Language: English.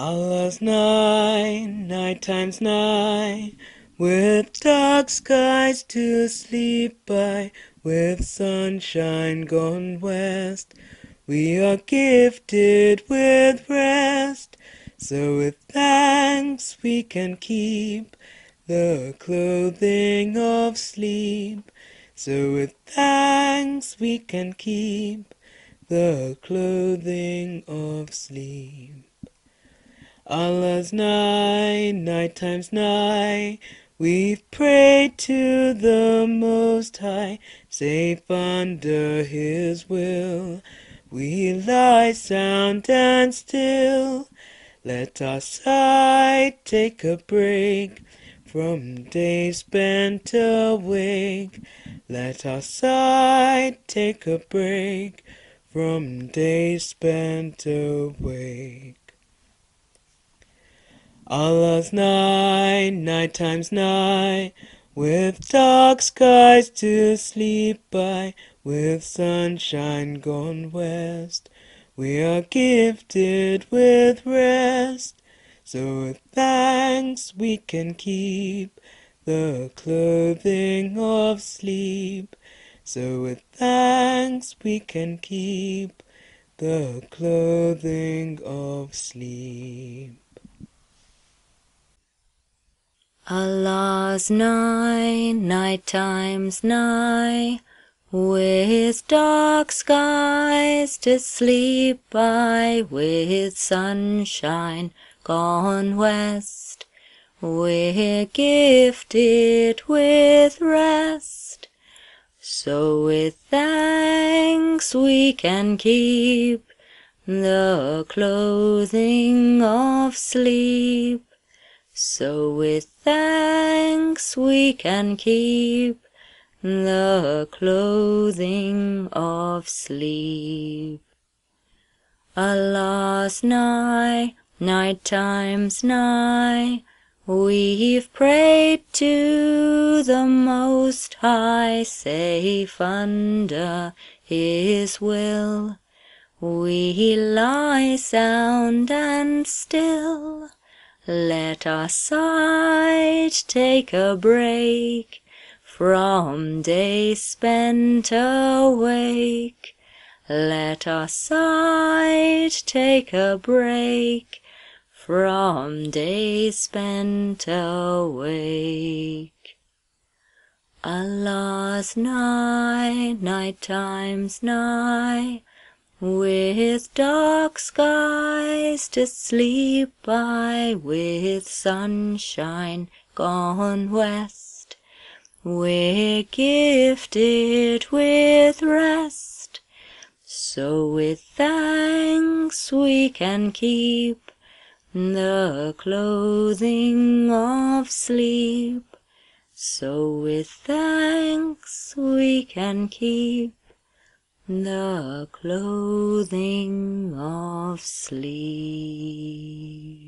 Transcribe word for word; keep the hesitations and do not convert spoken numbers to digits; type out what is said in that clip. Allah's nine, night times nine, with dark skies to sleep by, with sunshine gone west, we are gifted with rest, so with thanks we can keep the clothing of sleep, so with thanks we can keep the clothing of sleep. Allah's nigh, night times nigh, we've prayed to the Most High, safe under His will, we lie sound and still. Let our sight take a break from days spent awake, let our sight take a break from days spent awake. Allah's nigh, night times nigh, with dark skies to sleep by, with sunshine gone west, we are gifted with rest, so with thanks we can keep the clothing of sleep, so with thanks we can keep the clothing of sleep. Allah's nigh, night times nigh, with dark skies to sleep by, with sunshine gone west, we're gifted with rest, so with thanks we can keep the clothing of sleep. So with thanks we can keep the clothing of sleep. Allah's nigh, night times nigh, we've prayed to the Most High, safe under His will, we lie sound and still. Let our sight take a break from days spent awake. Let our sight take a break from days spent awake. Allah's nigh, night times nigh, with dark skies to sleep by, with sunshine gone west, we're gifted with rest, so with thanks we can keep the clothing of sleep, so with thanks we can keep the clothing of sleep.